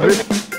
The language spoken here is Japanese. あれ